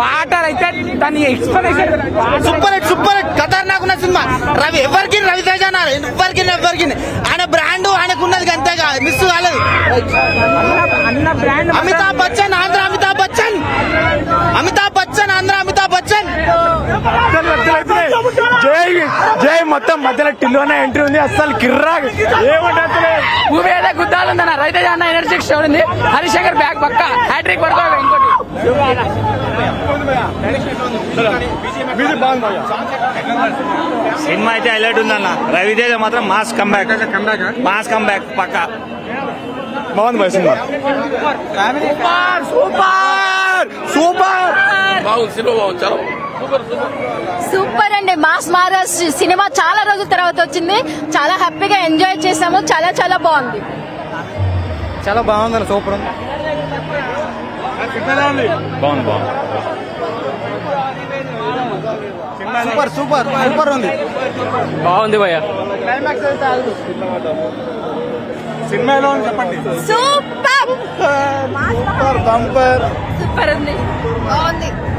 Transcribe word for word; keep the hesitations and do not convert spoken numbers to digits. Potter అయితే దాని expression super hit super hit ఖతర్నాక్ ఉన్న సినిమా రవి ఎవర్కిన్ రవితేజ అన్నారు ఎవర్కిన్ ఎవర్కిన్ ఆయన బ్రాండ్ ఆయనకున్నది అంతేగా మిస్ కాలేదు అన్న బ్రాండ్ అమితాబ్ బచ్చన్ ఆంధ్ర అమితాబ్ బచ్చన్ అమితాబ్ బచ్చన్ ఆంధ్ర అమితాబ్ బచ్చన్ జై జై మొత్తం మధ్యలో టిల్లోనే ఎంట్రీ ఉంది అసలు కిర్రాగ్ ఏమంటారు మూవీ ఏదో గుద్దాలుందన్న రవితేజ అన్న ఎనర్జిక్ షో ఉంది హరీష్ శంకర్ బ్యాక్ పక్క హ్యాట్రిక్ కొడతాడు ఇంకోటి సినిమా అయితే హైలైట్ ఉందన్న రవితేజ మాత్రం మాస్ కంబ్యాక్ మాస్ కంబ్యాక్ పక్కా బాగుంది బాయ్ సినిమా సూపర్ సూపర్ బాగుంది సినిమా బాగుంది చాలా సూపర్ అండి మాస్ మహారాజ్ సినిమా చాలా రోజుల తర్వాత వచ్చింది చాలా హ్యాపీగా ఎంజాయ్ చేసాము చాలా చాలా బాగుంది చాలా బాగుందన్న సూపర్ ఉంది బాగుంది బాగుంది సూపర్ సూపర్ సూపర్ ఉంది బాగుంది భయ్యా సినిమాలో చెప్పండి సూపర్ సూపర్ ఉంది బాగుంది